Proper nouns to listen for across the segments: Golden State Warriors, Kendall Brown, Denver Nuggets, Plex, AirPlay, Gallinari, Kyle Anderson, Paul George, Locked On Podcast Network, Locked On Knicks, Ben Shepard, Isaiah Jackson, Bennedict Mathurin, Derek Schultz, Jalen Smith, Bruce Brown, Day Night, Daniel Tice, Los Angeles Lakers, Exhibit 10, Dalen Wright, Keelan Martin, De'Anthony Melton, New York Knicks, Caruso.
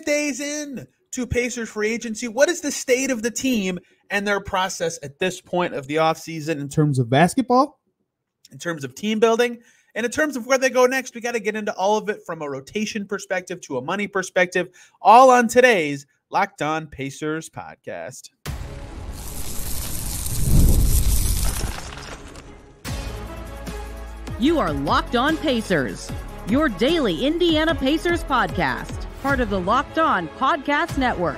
5 days in to Pacers free agency. What is the state of the team and their process at this point of the offseason in terms of basketball, in terms of team building, and in terms of where they go next? We got to get into all of it from a rotation perspective to a money perspective, all on today's Locked On Pacers podcast. You are Locked On Pacers, your daily Indiana Pacers podcast, part of the Locked On Podcast Network,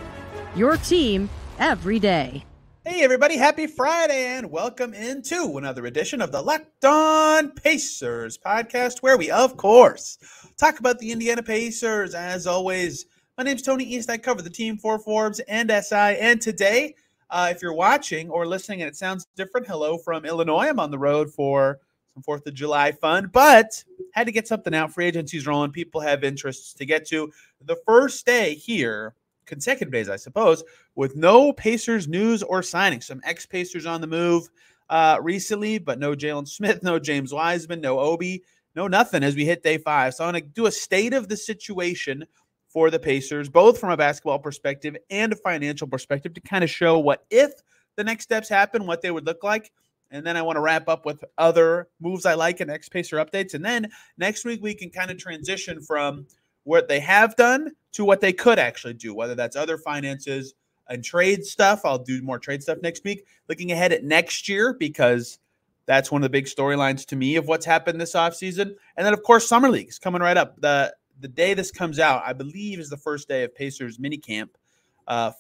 your team every day. Hey, everybody. Happy Friday and welcome into another edition of the Locked On Pacers podcast, where we, of course, talk about the Indiana Pacers. As always, my name's Tony East. I cover the team for Forbes and SI. And today, if you're watching or listening and it sounds different, hello from Illinois. I'm on the road for some 4th of July fun, but had to get something out. Free agency's rolling. People have interests to get to. The first day here, consecutive days, I suppose, with no Pacers news or signing. Some ex-Pacers on the move recently, but no Jalen Smith, no James Wiseman, no Obi, no nothing as we hit day 5. So I'm going to do a state of the situation for the Pacers, both from a basketball perspective and a financial perspective, to kind of show what if the next steps happen, what they would look like. And then I want to wrap up with other moves I like and ex-Pacer updates. And then next week, we can kind of transition from what they have done to what they could actually do, whether that's other finances and trade stuff. I'll do more trade stuff next week, looking ahead at next year, because that's one of the big storylines to me of what's happened this offseason. And then, of course, summer league's coming right up. The day this comes out, I believe, is the first day of Pacers minicamp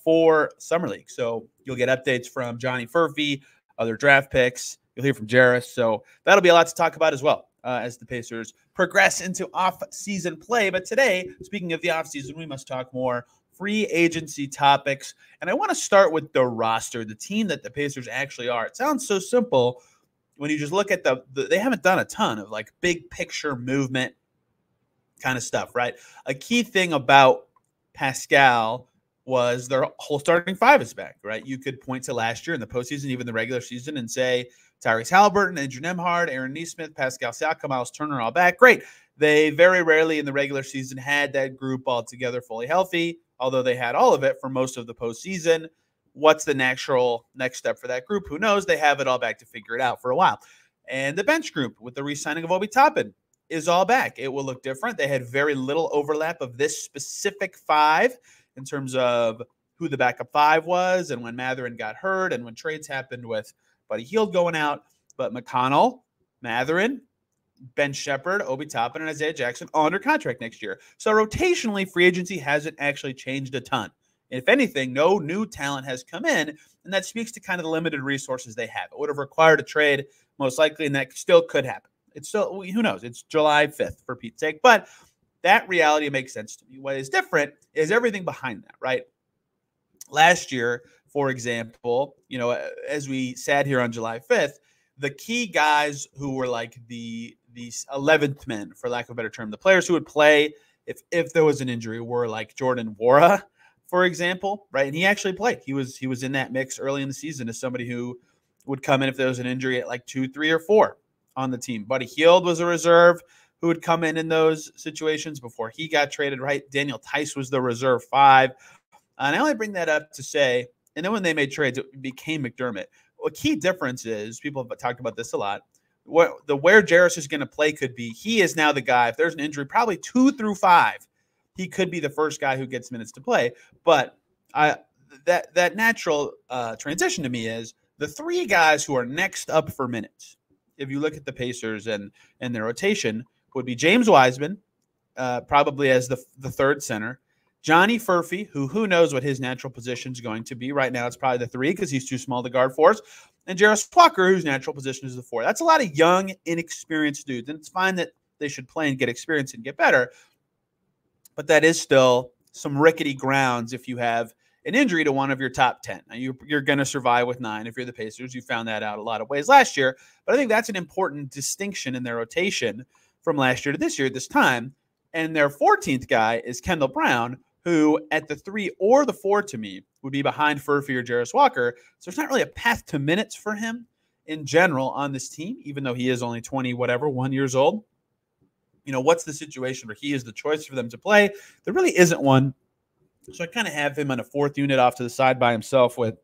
for summer league. So you'll get updates from Johnny Furphy, other draft picks. You'll hear from Jarace. So that'll be a lot to talk about as well as the Pacers progress into off-season play. But today, speaking of the off-season, we must talk more free agency topics. And I want to start with the roster, the team that the Pacers actually are. It sounds so simple when you just look at the they haven't done a ton of like big picture movement kind of stuff, right? A key thing about Pascal was their whole starting five is back, right? You could point to last year in the postseason, even the regular season, and say Tyrese Halliburton, Andrew Nembhard, Aaron Neesmith, Pascal Siakam, Miles Turner, all back. Great. They very rarely in the regular season had that group all together fully healthy, although they had all of it for most of the postseason. What's the natural next step for that group? Who knows? They have it all back to figure it out for a while. And the bench group with the re-signing of Obi Toppin is all back. It will look different. They had very little overlap of this specific five in terms of who the backup five was and when Mathurin got hurt and when trades happened with Buddy Hield going out. But McConnell, Mathurin, Ben Shepard, Obi Toppin, and Isaiah Jackson all under contract next year. So rotationally, free agency hasn't actually changed a ton. If anything, no new talent has come in, and that speaks to kind of the limited resources they have. It would have required a trade most likely, and that still could happen. It's still, who knows? It's July 5th, for Pete's sake. But that reality makes sense to me. What is different is everything behind that, right? Last year, for example, you know, as we sat here on July 5th, the key guys who were like the 11th men, for lack of a better term, the players who would play if there was an injury were like Jordan Wara, for example, right? And he actually played. He was in that mix early in the season as somebody who would come in if there was an injury at like 2, 3, or 4 on the team. Buddy Hield was a reserve who would come in those situations before he got traded, right? Daniel Tice was the reserve 5. And I only bring that up to say, and then when they made trades, it became McDermott. A key difference is, people have talked about this a lot, where Jarace is going to play could be, he is now the guy, if there's an injury, probably 2 through 5, he could be the first guy who gets minutes to play. But that natural transition to me is the 3 guys who are next up for minutes, if you look at the Pacers and their rotation, would be James Wiseman, probably as the 3rd center, Johnny Furphy, who knows what his natural position is going to be. Right now it's probably the 3 because he's too small to guard for us, and Jarace Walker, whose natural position is the 4. That's a lot of young, inexperienced dudes, and it's fine that they should play and get experience and get better, but that is still some rickety grounds if you have an injury to one of your top 10. Now you're going to survive with 9 if you're the Pacers. You found that out a lot of ways last year, but I think that's an important distinction in their rotation from last year to this year at this time. And their 14th guy is Kendall Brown, who at the 3 or the 4 to me would be behind Furphy or Jarace Walker. So there's not really a path to minutes for him in general on this team, even though he is only 21 years old. You know, what's the situation where he is the choice for them to play? There really isn't one So I kind of have him on a fourth unit off to the side by himself with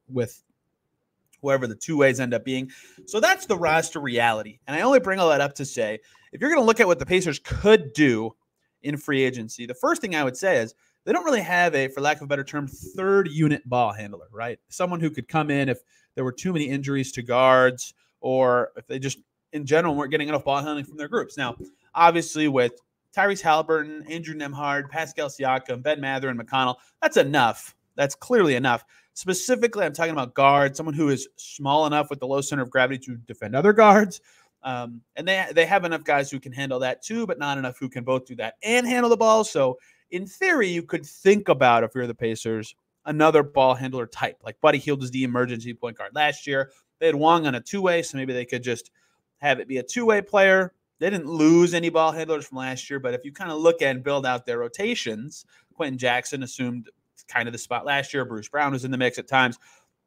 whoever the two ways end up being. So that's the roster reality. And I only bring all that up to say, if you're going to look at what the Pacers could do in free agency, the first thing I would say is they don't really have a, for lack of a better term, third unit ball handler, right? Someone who could come in if there were too many injuries to guards or if they just in general weren't getting enough ball handling from their groups. Now, obviously with Tyrese Halliburton, Andrew Nembhard, Pascal Siakam, Ben Mathurin, and McConnell, that's enough. That's clearly enough. Specifically, I'm talking about guards, someone who is small enough with the low center of gravity to defend other guards. And they have enough guys who can handle that too, but not enough who can both do that and handle the ball. So in theory, you could think about, if you're the Pacers, another ball handler type. Like Buddy Hield is the emergency point guard last year. They had Wong on a two-way, so maybe they could just have it be a two-way player. They didn't lose any ball handlers from last year, but if you kind of look at and build out their rotations, Quentin Jackson assumed kind of the spot last year. Bruce Brown was in the mix at times.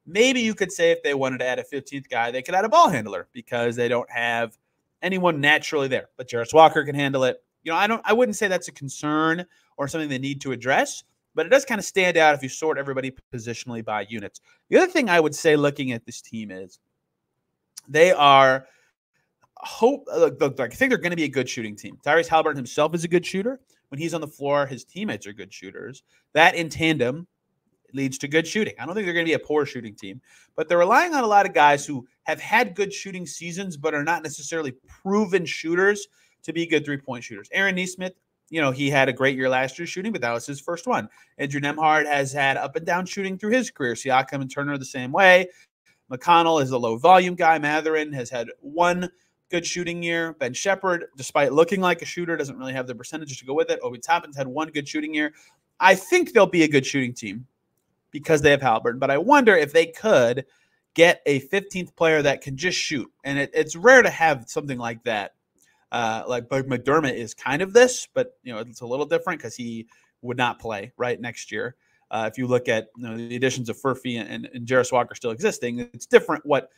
Maybe you could say if they wanted to add a 15th guy, they could add a ball handler because they don't have anyone naturally there. But Jarace Walker can handle it. You know, I wouldn't say that's a concern or something they need to address, but it does kind of stand out if you sort everybody positionally by units. The other thing I would say looking at this team is they are – I think they're going to be a good shooting team. Tyrese Halliburton himself is a good shooter. When he's on the floor, his teammates are good shooters. That in tandem leads to good shooting. I don't think they're going to be a poor shooting team, but they're relying on a lot of guys who have had good shooting seasons but are not necessarily proven shooters to be good three-point shooters. Aaron Neesmith, you know, he had a great year last year shooting, but that was his first one. Andrew Nembhard has had up and down shooting through his career. Siakam and Turner the same way. McConnell is a low-volume guy. Mathurin has had one good shooting year. Ben Shepard, despite looking like a shooter, doesn't really have the percentages to go with it. Obi Toppin's had one good shooting year. I think they'll be a good shooting team because they have Halliburton, but I wonder if they could get a 15th player that can just shoot. And it's rare to have something like that. Like McDermott is kind of this, but you know, it's a little different because he would not play right next year. If you look at the additions of Furphy and Jarace Walker still existing, it's different what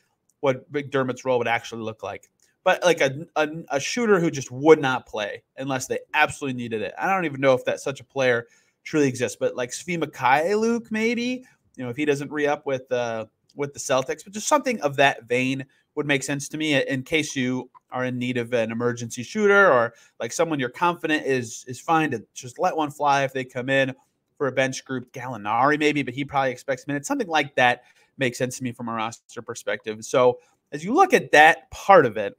McDermott's role would actually look like. But like a shooter who just would not play unless they absolutely needed it. I don't even know if that such a player truly exists. But like Svi Mykhailiuk, maybe, if he doesn't re-up with the Celtics, but just something of that vein would make sense to me in case you are in need of an emergency shooter or like someone you're confident is fine to just let one fly if they come in for a bench group. Gallinari maybe, but he probably expects minutes. Something like that makes sense to me from a roster perspective. So as you look at that part of it,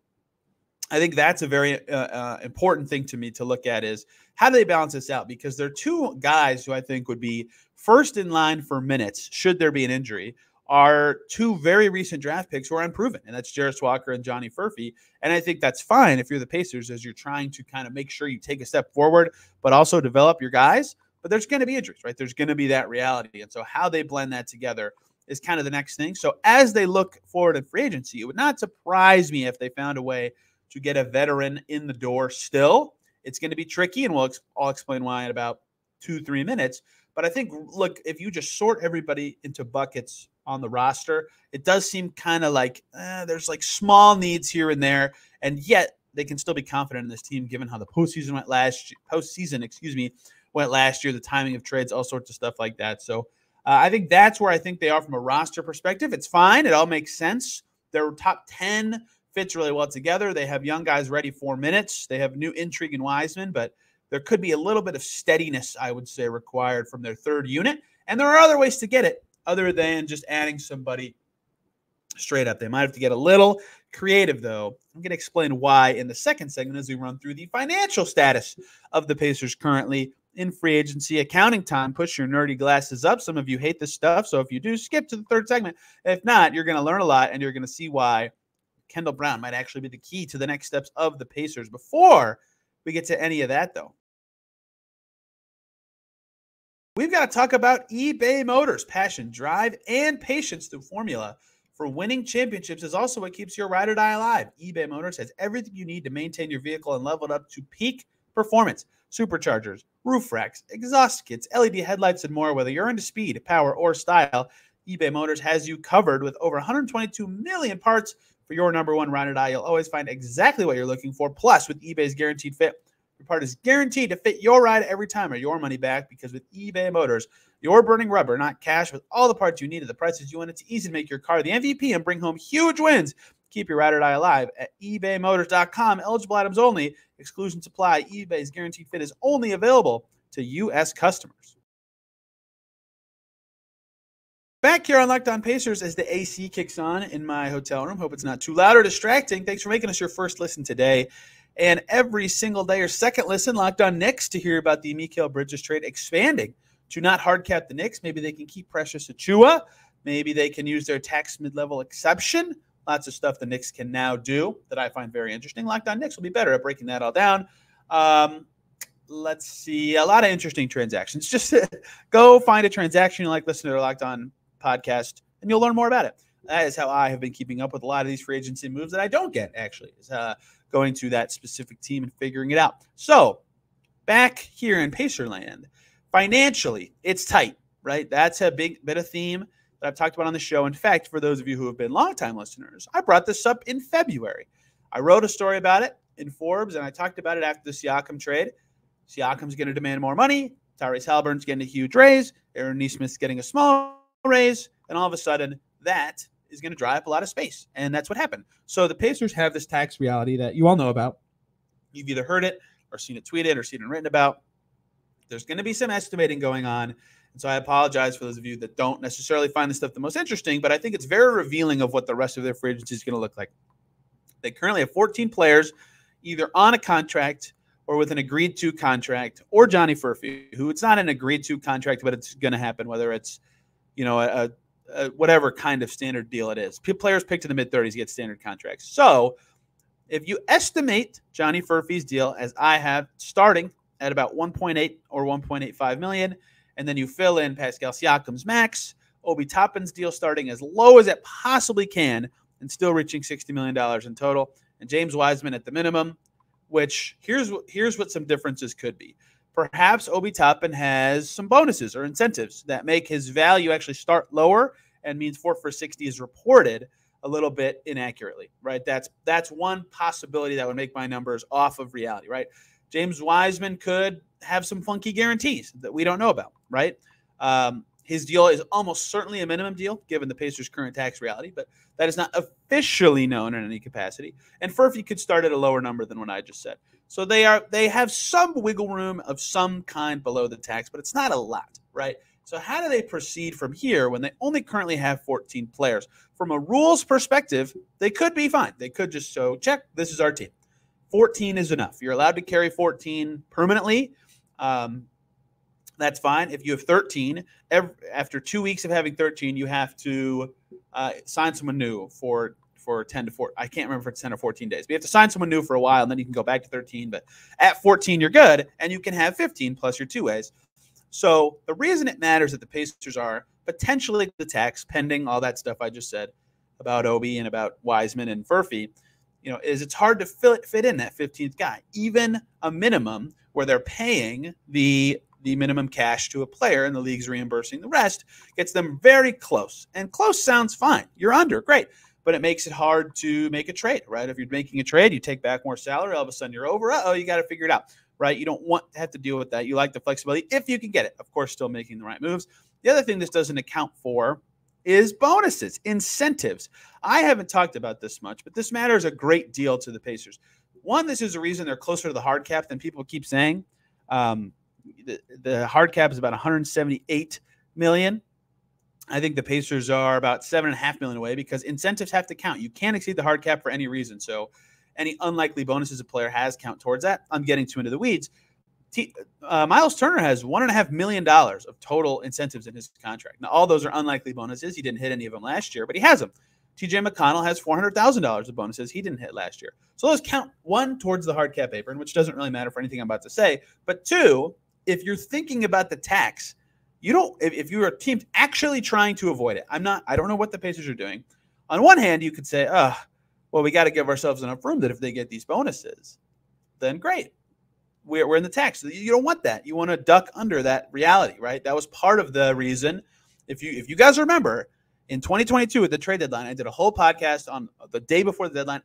I think that's a very important thing to me to look at is how do they balance this out? Because there are two guys who I think would be first in line for minutes, should there be an injury, are two very recent draft picks who are unproven, and that's Jarace Walker and Johnny Furphy. And I think that's fine if you're the Pacers as you're trying to kind of make sure you take a step forward but also develop your guys. But there's going to be injuries, right? There's going to be that reality. And so how they blend that together is kind of the next thing. So as they look forward in free agency, it would not surprise me if they found a way to get a veteran in the door still. It's going to be tricky, and I'll explain why in about 2-3 minutes. But I think, look, if you just sort everybody into buckets on the roster, it does seem kind of like there's like small needs here and there, and yet they can still be confident in this team given how the postseason went last year, the timing of trades, all sorts of stuff like that. So I think that's where I think they are from a roster perspective. It's fine. It all makes sense. Their top 10 fits really well together. They have young guys ready for minutes. They have new intrigue in Wiseman, but there could be a little bit of steadiness, I would say, required from their third unit. And there are other ways to get it other than just adding somebody straight up. They might have to get a little creative, though. I'm going to explain why in the second segment as we run through the financial status of the Pacers currently in free agency. Accounting time. Push your nerdy glasses up. Some of you hate this stuff, so if you do, skip to the third segment. If not, you're going to learn a lot, and you're going to see why Kendall Brown might actually be the key to the next steps of the Pacers. Before we get to any of that, though, we've got to talk about eBay Motors. Passion, drive, and patience, the formula for winning championships, is also what keeps your ride or die alive. eBay Motors has everything you need to maintain your vehicle and level it up to peak performance. Superchargers, roof racks, exhaust kits, LED headlights, and more. Whether you're into speed, power, or style, eBay Motors has you covered with over 122 million parts for your number one ride or die. You'll always find exactly what you're looking for. Plus, with eBay's guaranteed fit, Your part is guaranteed to fit your ride every time or your money back, because with eBay Motors, you're burning rubber, not cash. With all the parts you need at the prices you want, it's easy to make your car the MVP and bring home huge wins. Keep your ride or die alive at ebaymotors.com. Eligible items only. Exclusions apply. eBay's guaranteed fit is only available to U.S. customers. Back here on Locked On Pacers as the AC kicks on in my hotel room. Hope it's not too loud or distracting. Thanks for making us your first listen today. And every single day, your second listen, Locked On Knicks, to hear about the Mikal Bridges trade expanding to not hard cap the Knicks. Maybe they can keep Precious Achiuwa. Maybe they can use their tax mid-level exception. Lots of stuff the Knicks can now do that I find very interesting. Locked On Knicks will be better at breaking that all down. Let's see. A lot of interesting transactions. Just go find a transaction you like, listen to their Locked On podcast, and you'll learn more about it. That is how I have been keeping up with a lot of these free agency moves that I don't get, actually, is going to that specific team and figuring it out. So back here in Pacerland, financially, it's tight, right? That's a big bit of theme that I've talked about on the show. In fact, for those of you who have been longtime listeners, I brought this up in February. I wrote a story about it in Forbes, and I talked about it after the Siakam trade. Siakam's going to demand more money. Tyrese Halliburton's getting a huge raise. Aaron Neesmith's getting a small raise. And all of a sudden, that is going to dry up a lot of space. And that's what happened. So the Pacers have this tax reality that you all know about. You've either heard it or seen it tweeted or seen it written about. There's going to be some estimating going on. And so I apologize for those of you that don't necessarily find this stuff the most interesting, but I think it's very revealing of what the rest of their free agency is going to look like. They currently have 14 players either on a contract or with an agreed-to contract, or Johnny Furphy, who it's not an agreed-to contract, but it's going to happen, whether it's, you know, a whatever kind of standard deal it is. Players picked in the mid-30s get standard contracts. So if you estimate Johnny Furphy's deal, as I have, starting at about 1.8 or 1.85 million, and then you fill in Pascal Siakam's max, Obi Toppin's deal starting as low as it possibly can and still reaching $60 million in total, and James Wiseman at the minimum, which here's what some differences could be. Perhaps Obi Toppin has some bonuses or incentives that make his value actually start lower and means 4 for $60 is reported a little bit inaccurately, right? That's one possibility that would make my numbers off of reality, right? James Wiseman could have some funky guarantees that we don't know about, right? His deal is almost certainly a minimum deal, given the Pacers' current tax reality, but that is not officially known in any capacity. And Furphy could start at a lower number than what I just said. So they have some wiggle room of some kind below the tax, but it's not a lot, right? So how do they proceed from here when they only currently have 14 players? From a rules perspective, they could be fine. They could just show, check, this is our team. 14 is enough. You're allowed to carry 14 permanently. That's fine. If you have 13, after 2 weeks of having 13, you have to sign someone new for 10 to 4. I can't remember if it's 10 or 14 days. But you have to sign someone new for a while, and then you can go back to 13. But at 14, you're good, and you can have 15 plus your two ways. So the reason it matters that the Pacers are potentially the tax, pending all that stuff I just said about Obi and about Wiseman and Furphy, you know, is it's hard to fit in that 15th guy, even a minimum where they're paying the minimum cash to a player and the league's reimbursing the rest, gets them very close. And close sounds fine. You're under, great. But it makes it hard to make a trade, right? If you're making a trade, you take back more salary, all of a sudden you're over. Uh-oh, you got to figure it out, right? You don't want to have to deal with that. You like the flexibility if you can get it. Of course, still making the right moves. The other thing this doesn't account for is bonuses, incentives. I haven't talked about this much, but this matters a great deal to the Pacers. One, this is a reason they're closer to the hard cap than people keep saying. The hard cap is about 178 million. I think the Pacers are about 7.5 million away because incentives have to count. You can't exceed the hard cap for any reason. So any unlikely bonuses a player has count towards that. I'm getting too into the weeds. Miles Turner has $1.5 million of total incentives in his contract. Now, all those are unlikely bonuses. He didn't hit any of them last year, but he has them. TJ McConnell has $400,000 of bonuses he didn't hit last year. So those count, one, towards the hard cap apron, which doesn't really matter for anything I'm about to say, but two, if you're thinking about the tax, you don't. If you're a team actually trying to avoid it, I'm not. I don't know what the Pacers are doing. On one hand, you could say, well, we got to give ourselves enough room that if they get these bonuses, then great, we're in the tax. You don't want that. You want to duck under that reality, right? That was part of the reason. If you guys remember, in 2022 at the trade deadline, I did a whole podcast on the day before the deadline.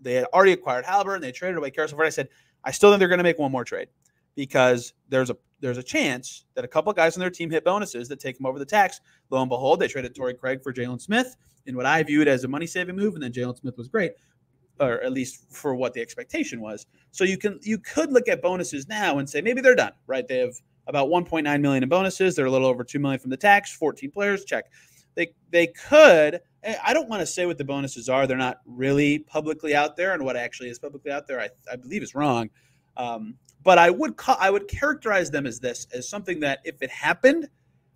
They had already acquired Halliburton. They traded away Caruso. I said, I still think they're going to make one more trade because there's a chance that a couple of guys on their team hit bonuses that take them over the tax. Lo and behold, they traded Torrey Craig for Jalen Smith in what I viewed as a money-saving move, and then Jalen Smith was great, or at least for what the expectation was. So you could look at bonuses now and say maybe they're done, right? They have about $1.9 million in bonuses. They're a little over $2 million from the tax, 14 players, check. They could – I don't want to say what the bonuses are. They're not really publicly out there, and what actually is publicly out there I believe is wrong. But I would characterize them as this, as something that if it happened,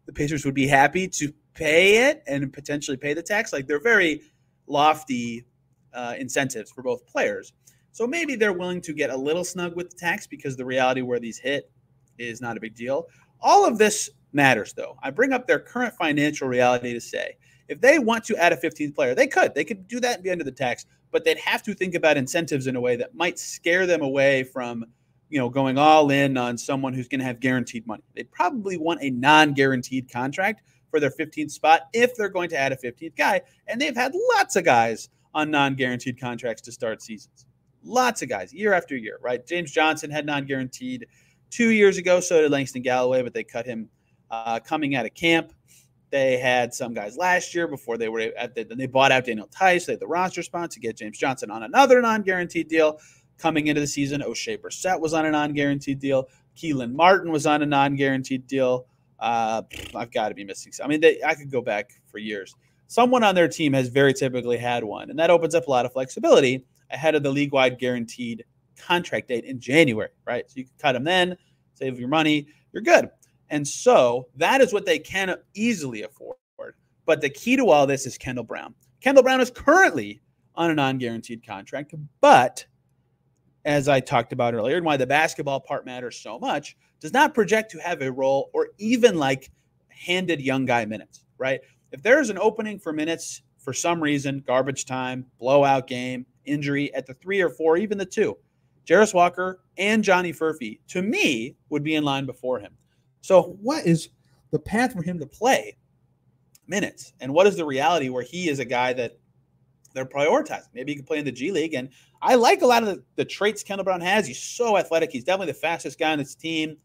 the Pacers would be happy to pay it and potentially pay the tax. Like, they're very lofty incentives for both players. So maybe they're willing to get a little snug with the tax because the reality where these hit is not a big deal. All of this matters, though. I bring up their current financial reality to say, if they want to add a 15th player, they could do that and be under the tax, but they'd have to think about incentives in a way that might scare them away from, you know, going all in on someone who's going to have guaranteed money. They'd probably want a non-guaranteed contract for their 15th spot if they're going to add a 15th guy. And they've had lots of guys on non-guaranteed contracts to start seasons. Lots of guys year after year, right? James Johnson had non-guaranteed 2 years ago. So did Langston Galloway, but they cut him coming out of camp. They had some guys last year before they were at then they bought out Daniel Tice. They had the roster spot to get James Johnson on another non-guaranteed deal coming into the season. O'Shea Brissett was on a non-guaranteed deal. Keelan Martin was on a non-guaranteed deal. I've got to be missing some. I mean, I could go back for years. Someone on their team has very typically had one, and that opens up a lot of flexibility ahead of the league-wide guaranteed contract date in January, right? So you can cut them then, save your money, you're good. And so that is what they can easily afford. But the key to all this is Kendall Brown. Kendall Brown is currently on a non-guaranteed contract, but as I talked about earlier, and why the basketball part matters so much, does not project to have a role or even like handed young guy minutes, right? If there's an opening for minutes for some reason, garbage time, blowout game, injury at the 3 or 4, even the 2, Jarace Walker and Johnny Furphy, to me, would be in line before him. So what is the path for him to play minutes? And what is the reality where he is a guy that they're prioritizing? Maybe he can play in the G League. And I like a lot of the traits Kendall Brown has. He's so athletic. He's definitely the fastest guy on his team,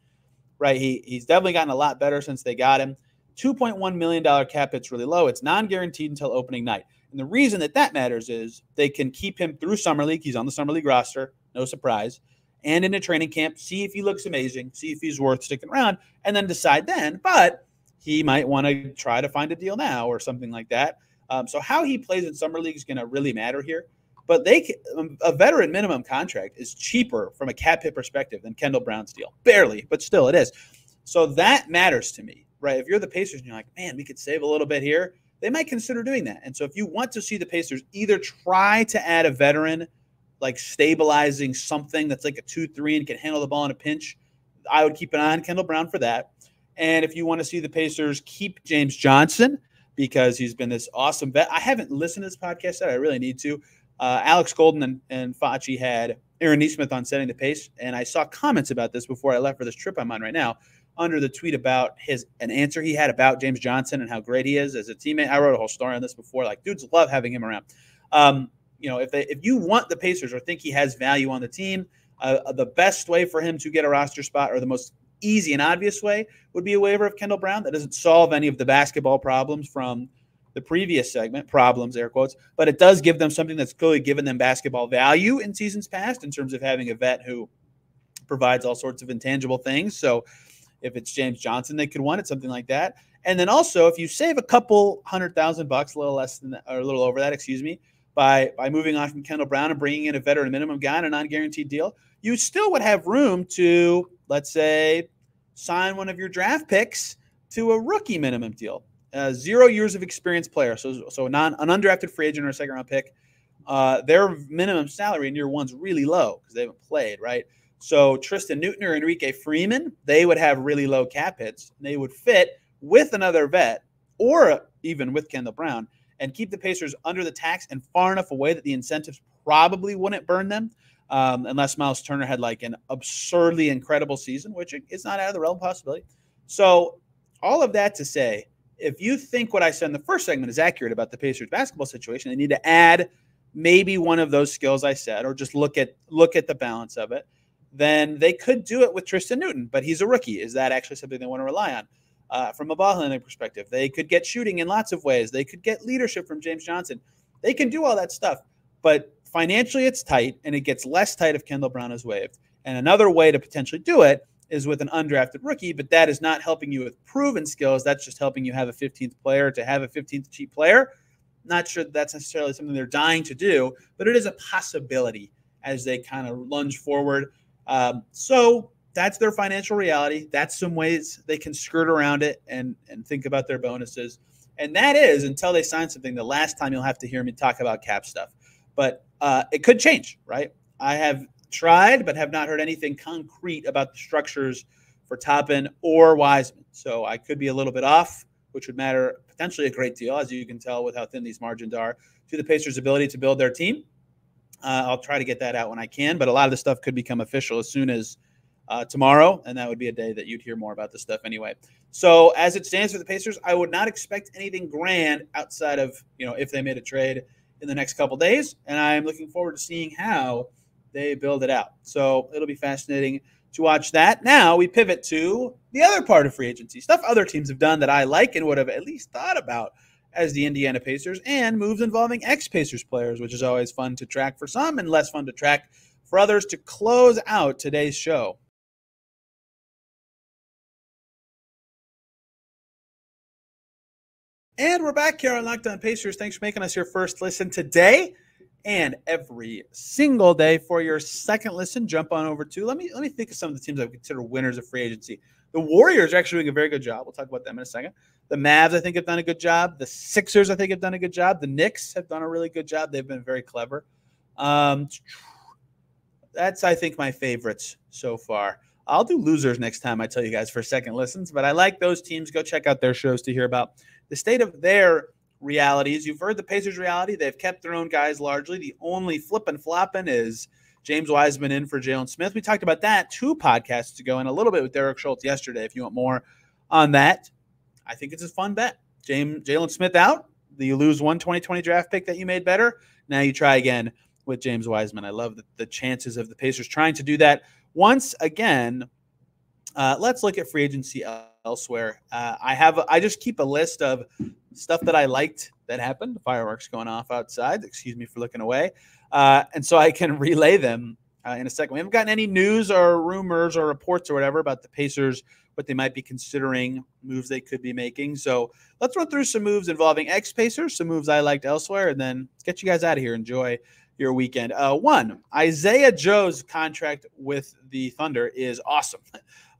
right? He's definitely gotten a lot better since they got him. $2.1 million cap, it's really low. It's non-guaranteed until opening night. And the reason that matters is they can keep him through Summer League. He's on the Summer League roster, no surprise. And in a training camp, see if he looks amazing, see if he's worth sticking around, and then decide then. But he might want to try to find a deal now or something like that. So how he plays in Summer League is going to really matter here. But a veteran minimum contract is cheaper from a cap hit perspective than Kendall Brown's deal. Barely, but still it is. So that matters to me, right? If you're the Pacers and you're like, man, we could save a little bit here, they might consider doing that. And so if you want to see the Pacers either try to add a veteran like stabilizing something that's like a 2-3 and can handle the ball in a pinch, I would keep an eye on Kendall Brown for that. And if you want to see the Pacers keep James Johnson because he's been this awesome vet. I haven't listened to this podcast yet. I really need to. Alex Golden and Facci had Aaron Neesmith on Setting the Pace, and I saw comments about this before I left for this trip I'm on right now under the tweet about an answer he had about James Johnson and how great he is as a teammate. I wrote a whole story on this before. Like, dudes love having him around. You know, if you want the Pacers or think he has value on the team, the best way for him to get a roster spot or the most easy and obvious way would be a waiver of Kendall Brown. That doesn't solve any of the basketball problems from the previous segment, problems, air quotes, but it does give them something that's clearly given them basketball value in seasons past in terms of having a vet who provides all sorts of intangible things. So if it's James Johnson, they could want it, something like that. And then also if you save a couple $100,000, a little less than that, or a little over that, excuse me, by moving on from Kendall Brown and bringing in a veteran minimum guy on a non-guaranteed deal, you still would have room to, let's say, sign one of your draft picks to a rookie minimum deal, 0 years of experience player, so an undrafted free agent or a second-round pick. Their minimum salary in year one's really low because they haven't played, right? So Tristan Newton or Enrique Freeman, they would have really low cap hits. They would fit with another vet or even with Kendall Brown and keep the Pacers under the tax and far enough away that the incentives probably wouldn't burn them unless Miles Turner had like an absurdly incredible season, which is not out of the realm of possibility. So all of that to say, if you think what I said in the first segment is accurate about the Pacers basketball situation, they need to add maybe one of those skills I said, or just look at the balance of it. then they could do it with Tristan Newton, but he's a rookie. Is that actually something they want to rely on? From a ball handling perspective, they could get shooting in lots of ways. They could get leadership from James Johnson. They can do all that stuff, but financially it's tight, and it gets less tight if Kendall Brown is waived. And another way to potentially do it is with an undrafted rookie, but that is not helping you with proven skills. That's just helping you have a 15th player to have a 15th cheap player. Not sure that's necessarily something they're dying to do, but it is a possibility as they kind of lunge forward. So that's their financial reality. That's some ways they can skirt around it and think about their bonuses. And that is, until they sign something, the last time you'll have to hear me talk about cap stuff. But it could change, right? I have tried but have not heard anything concrete about the structures for Toppin or Wiseman. So I could be a little bit off, which would matter potentially a great deal, as you can tell with how thin these margins are, to the Pacers' ability to build their team. I'll try to get that out when I can, but a lot of the stuff could become official as soon as tomorrow, and that would be a day that you'd hear more about this stuff anyway. So as it stands for the Pacers, I would not expect anything grand outside of, if they made a trade in the next couple days, and I'm looking forward to seeing how they build it out. So it'll be fascinating to watch that. Now we pivot to the other part of free agency, stuff other teams have done that I like and would have at least thought about as the Indiana Pacers, and moves involving ex-Pacers players, which is always fun to track for some and less fun to track for others. To close out today's show, and we're back here on Locked On Pacers. Thanks for making us your first listen today and every single day. For your second listen, jump on over to, let me think of some of the teams I would consider winners of free agency. The Warriors are actually doing a very good job. We'll talk about them in a second. The Mavs, I think, have done a good job. The Sixers, I think, have done a good job. The Knicks have done a really good job. They've been very clever. That's, I think, my favorites so far. I'll do losers next time I tell you guys for second listens, but I like those teams. Go check out their shows to hear about the state of their realities. You've heard the Pacers' reality. They've kept their own guys largely. The only flipping flopping is James Wiseman in for Jalen Smith. We talked about that 2 podcasts ago and a little bit with Derek Schultz yesterday. If you want more on that, I think it's a fun bet. Jalen Smith out. You lose one 2020 draft pick that you made better. Now you try again with James Wiseman. I love the chances of the Pacers trying to do that. Once again, let's look at free agency elsewhere. I just keep a list of stuff that I liked that happened. Fireworks going off outside. Excuse me for looking away. And so I can relay them in a second. We haven't gotten any news or rumors or reports or whatever about the Pacers, what they might be considering, moves they could be making. So let's run through some moves involving ex-Pacers, some moves I liked elsewhere, and then get you guys out of here. Enjoy your weekend. One, Isaiah Joe's contract with the Thunder is awesome.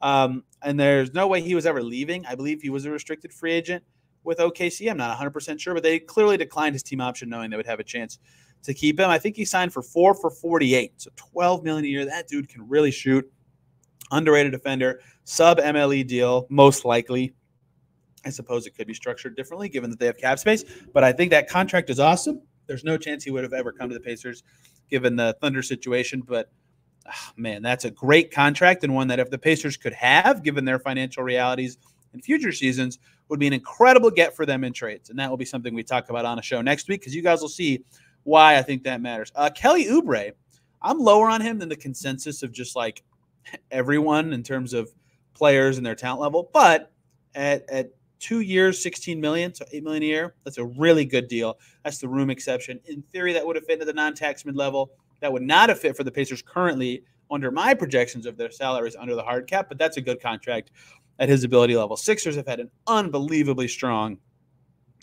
And there's no way he was ever leaving. I believe he was a restricted free agent with OKC. I'm not 100% sure, but they clearly declined his team option knowing they would have a chance to keep him. I think he signed for 4 for $48, so $12 million a year. That dude can really shoot. Underrated defender, sub-MLE deal, most likely. I suppose it could be structured differently given that they have cap space, but I think that contract is awesome. There's no chance he would have ever come to the Pacers given the Thunder situation, but man, that's a great contract, and one that if the Pacers could have, given their financial realities in future seasons, would be an incredible get for them in trades. And that will be something we talk about on a show next week, because you guys will see why I think that matters. Kelly Oubre, I'm lower on him than the consensus of just like everyone in terms of players and their talent level, but at 2 years, $16 million, so $8 million a year, that's a really good deal. That's the room exception. In theory, that would have fit into the non-taxman level. That would not have fit for the Pacers currently under my projections of their salaries under the hard cap, but that's a good contract at his ability level. Sixers have had an unbelievably strong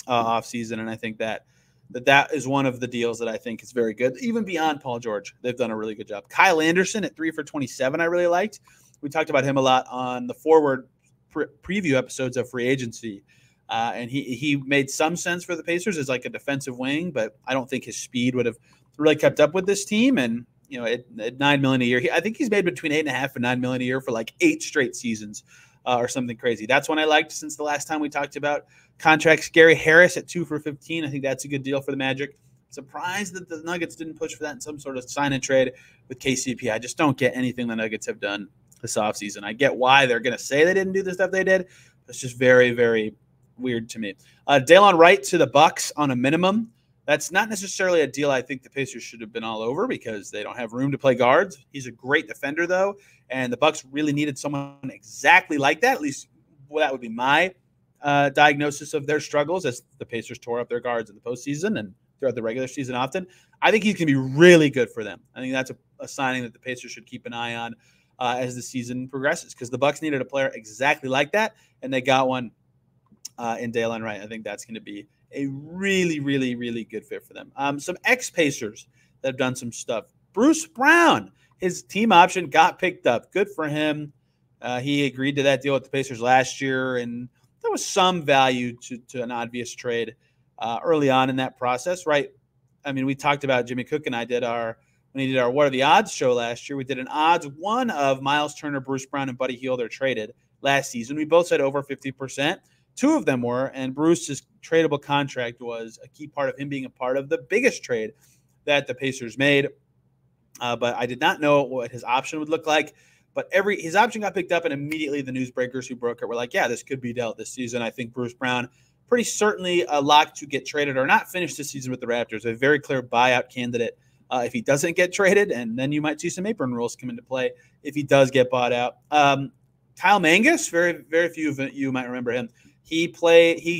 offseason, and I think that is one of the deals that I think is very good. Even beyond Paul George, they've done a really good job. Kyle Anderson at 3 for $27, I really liked. We talked about him a lot on the forward preview episodes of free agency, and he made some sense for the Pacers as like a defensive wing, but I don't think his speed would have really kept up with this team. And at $9 million a year, I think he's made between $8.5 and $9 million a year for like 8 straight seasons. Or something crazy. That's one I liked since the last time we talked about contracts. Gary Harris at 2 for $15. I think that's a good deal for the Magic. Surprised that the Nuggets didn't push for that in some sort of sign and trade with KCP. I just don't get anything the Nuggets have done this offseason. I get why they're going to say they didn't do the stuff they did. It's just very, very weird to me. DeLon Wright to the Bucks on a minimum. That's not necessarily a deal I think the Pacers should have been all over because they don't have room to play guards. He's a great defender, though, and the Bucks really needed someone exactly like that. At least that would be my diagnosis of their struggles as the Pacers tore up their guards in the postseason and throughout the regular season often. I think he's going to be really good for them. I think that's a signing that the Pacers should keep an eye on as the season progresses because the Bucks needed a player exactly like that, and they got one in Dalen Wright. I think that's going to be a really, really, really good fit for them. Some ex-Pacers that have done some stuff. Bruce Brown, his team option got picked up. Good for him. He agreed to that deal with the Pacers last year, and there was some value to an obvious trade early on in that process, right? I mean, we talked about Jimmy Cook and I did when we did our What Are the Odds show last year. We did an odds one of Miles Turner, Bruce Brown, and Buddy Hield are traded last season. We both said over 50%. Two of them were, and Bruce's tradable contract was a key part of him being a part of the biggest trade that the Pacers made. But I did not know what his option would look like. But his option got picked up, and immediately the newsbreakers who broke it were like, yeah, this could be dealt this season. I think Bruce Brown pretty certainly a lock to get traded or not finish this season with the Raptors. A very clear buyout candidate if he doesn't get traded, and then you might see some apron rules come into play if he does get bought out. Kyle Mangus, very, very few of you might remember him. He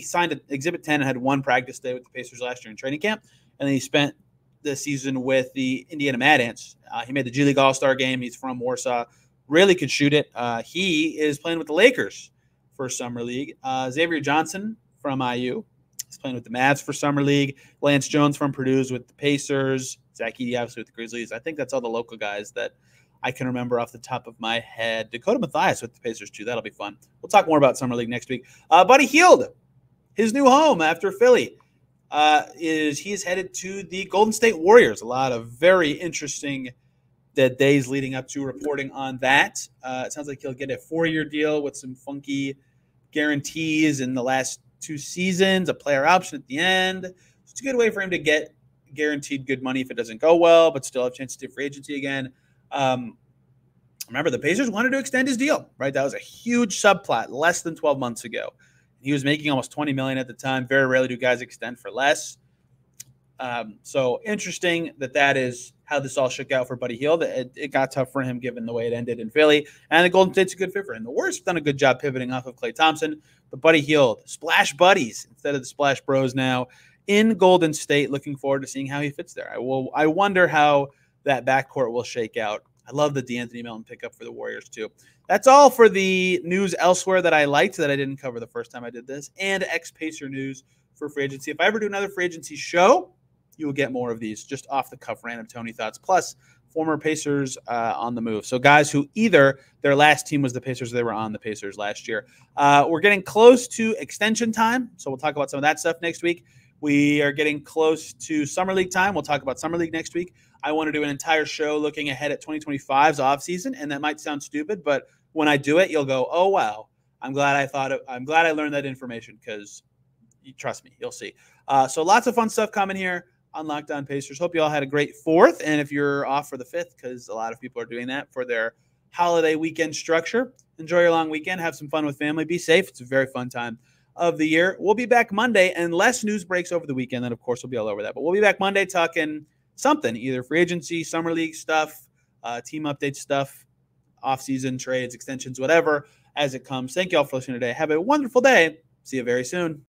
signed an Exhibit 10 and had one practice day with the Pacers last year in training camp. And then he spent the season with the Indiana Mad Ants. He made the G League All-Star game. He's from Warsaw. Really could shoot it. He is playing with the Lakers for Summer League. Xavier Johnson from IU is playing with the Mavs for Summer League. Lance Jones from Purdue's with the Pacers. Zach Edey, obviously, with the Grizzlies. I think that's all the local guys that I can remember off the top of my head. Dakota Mathias with the Pacers, too. That'll be fun. We'll talk more about Summer League next week. Buddy Hield, his new home after Philly, he's headed to the Golden State Warriors. A lot of very interesting days leading up to reporting on that. It sounds like he'll get a 4-year deal with some funky guarantees in the last two seasons, a player option at the end. It's a good way for him to get guaranteed good money if it doesn't go well, but still have a chance to do free agency again. Remember, the Pacers wanted to extend his deal, right? That was a huge subplot less than 12 months ago. He was making almost $20 million at the time. Very rarely do guys extend for less. So interesting that is how this all shook out for Buddy Hield. It got tough for him given the way it ended in Philly. And the Golden State's a good fit for him. The Warriors have done a good job pivoting off of Klay Thompson. But Buddy Hield, Splash Buddies instead of the Splash Bros now in Golden State. Looking forward to seeing how he fits there. I wonder how that backcourt will shake out. I love the De'Anthony Melton pickup for the Warriors, too. That's all for the news elsewhere that I liked that I didn't cover the first time I did this, and ex-Pacer news for free agency. If I ever do another free agency show, you will get more of these, just off-the-cuff random Tony thoughts, plus former Pacers on the move. So guys who either their last team was the Pacers or they were on the Pacers last year. We're getting close to extension time, so we'll talk about some of that stuff next week. We are getting close to Summer League time. We'll talk about Summer League next week. I want to do an entire show looking ahead at 2025's offseason, and that might sound stupid, but when I do it, you'll go, oh, wow, I'm glad I learned that information because you trust me, you'll see. So lots of fun stuff coming here on Locked On Pacers. Hope you all had a great 4th, and if you're off for the 5th, because a lot of people are doing that for their holiday weekend structure, enjoy your long weekend, have some fun with family, be safe. It's a very fun time of the year. We'll be back Monday, unless news breaks over the weekend, then of course we'll be all over that. But we'll be back Monday talking something, either free agency, Summer League stuff, team update stuff, offseason trades, extensions, whatever, as it comes. Thank you all for listening today. Have a wonderful day. See you very soon.